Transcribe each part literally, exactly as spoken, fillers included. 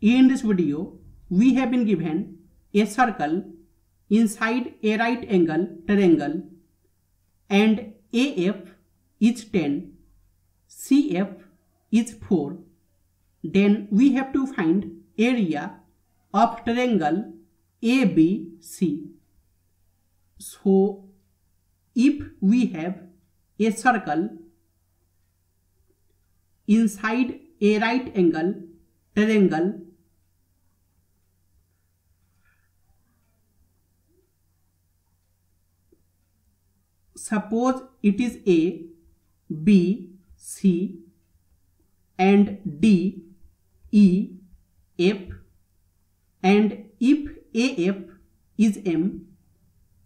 In this video, we have been given a circle inside a right angle triangle and A F is ten, C F is four. Then we have to find area of triangle A B C. So if we have a circle inside a right angle triangle . Suppose it is A, B, C and D, E, F, and if A F is M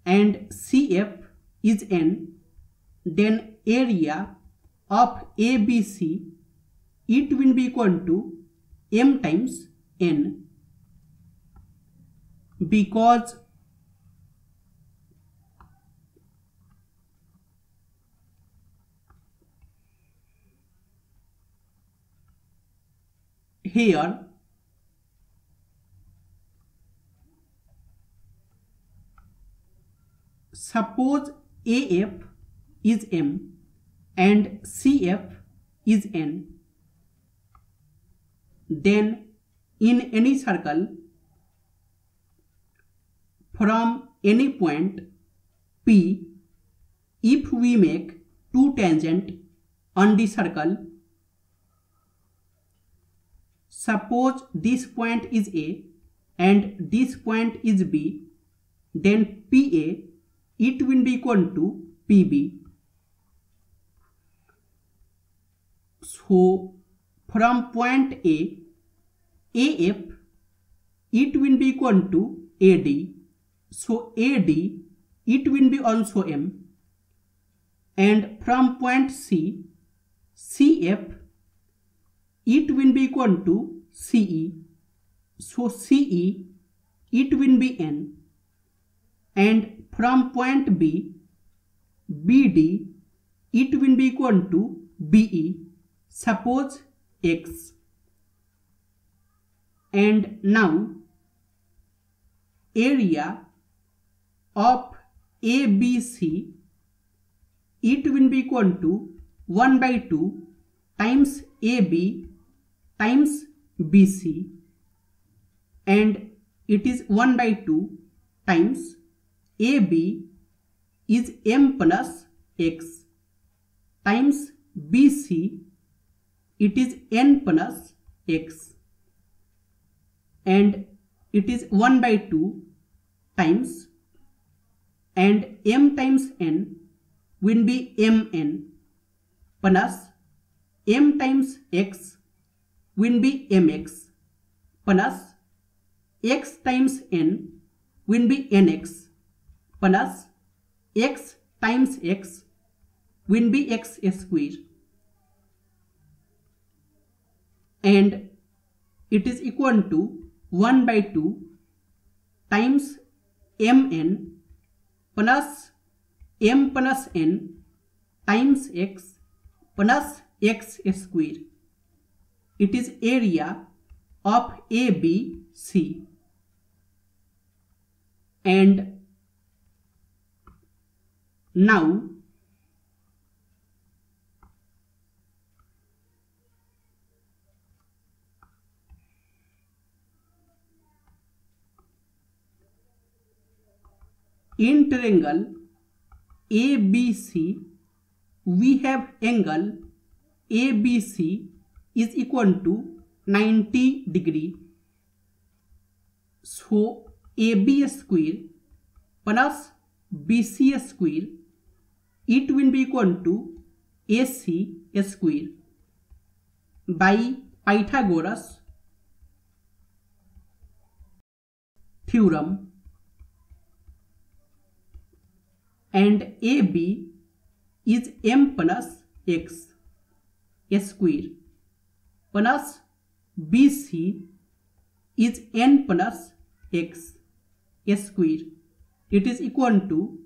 and C F is N, then area of A B C it will be equal to M times N, because here suppose A F is M and C F is N, then in any circle from any point P, if we make two tangents on the circle . Suppose this point is A and this point is B, then P A it will be equal to P B. So from point A, A F it will be equal to A D. So A D it will be also M. And from point C, C F it will be equal to C E. So C E it will be N. And from point B, B D it will be equal to B E. Suppose X. And now area of A B C it will be equal to one by two times A B times B C, and it is one by two times A B is M plus X times B C it is N plus X, and it is one by two times, and M times N will be M N plus M times X will be M X plus X times N will be N X plus X times X will be X square, and it is equal to one by two times M N plus M plus N times X plus X square. It is area of A B C. And now in triangle A B C we have angle A B C is equal to ninety degree. So A B square plus B C square it will be equal to A C square by Pythagoras theorem, and A B is M plus X square plus B C is N plus X square. It is equal to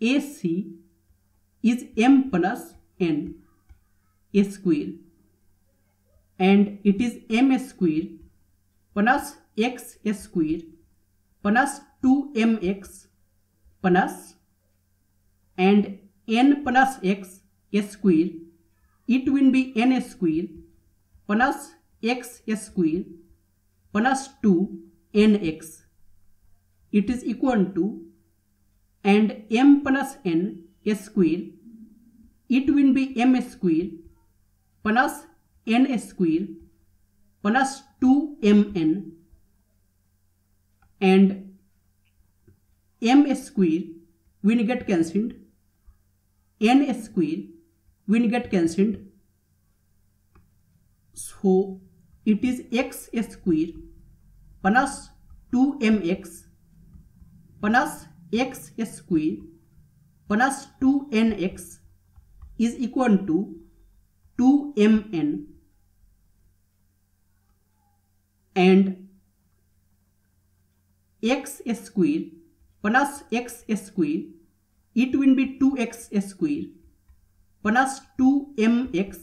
A C is M plus N square, and it is M square पन्नास x square पन्नास two m x पन्नास and n पन्नास x square it will be n square पन्नास x square पन्नास two n x it is equal to and m पन्नास n square it will be m square पन्नास n square पन्नास two m n and m square will get cancelled, n square will get cancelled, so it is x square plus two m x plus x square plus two n x is equal to two m n, and x square plus x square it will be two x square plus two m x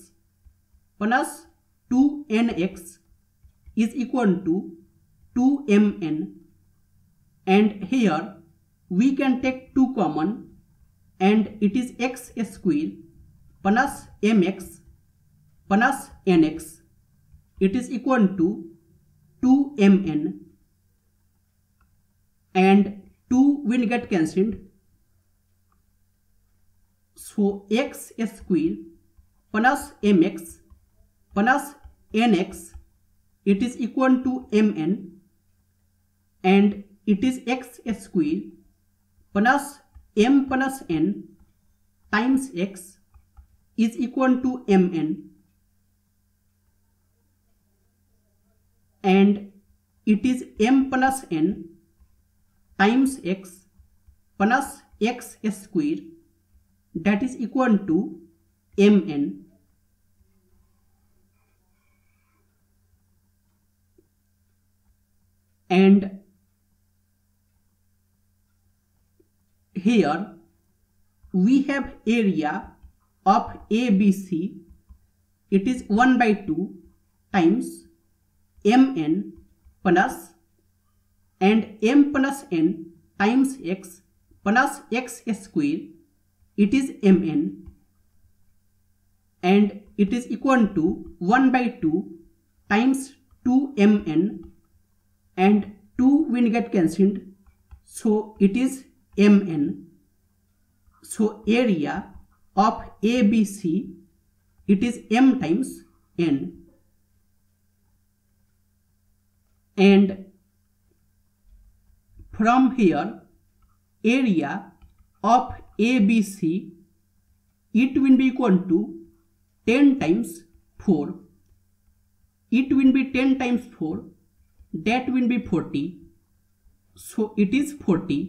plus two n x is equal to two m n, and here we can take two common and it is x square plus mx plus nx, it is equal to two m n, and two will get cancelled, so x square plus mx plus nx it is equal to mn, and it is x square plus m plus n times x is equal to mn, and it is m plus n times x plus x square that is equal to mn. And here we have area of A B C, it is one by two times mn plus and m plus n times x plus x square it is mn, and it is equal to one by two times two m n, and two will get cancelled, so it is mn. So area of A B C it is m times n, and from here area of A B C it will be equal to ten times four, it will be ten times four, that will be forty, so it is forty,